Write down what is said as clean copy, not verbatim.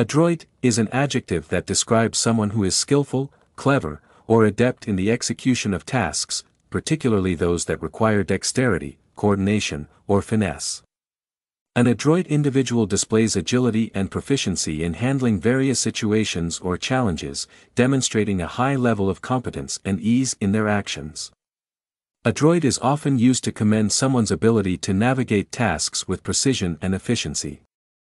Adroit is an adjective that describes someone who is skillful, clever, or adept in the execution of tasks, particularly those that require dexterity, coordination, or finesse. An adroit individual displays agility and proficiency in handling various situations or challenges, demonstrating a high level of competence and ease in their actions. Adroit is often used to commend someone's ability to navigate tasks with precision and efficiency.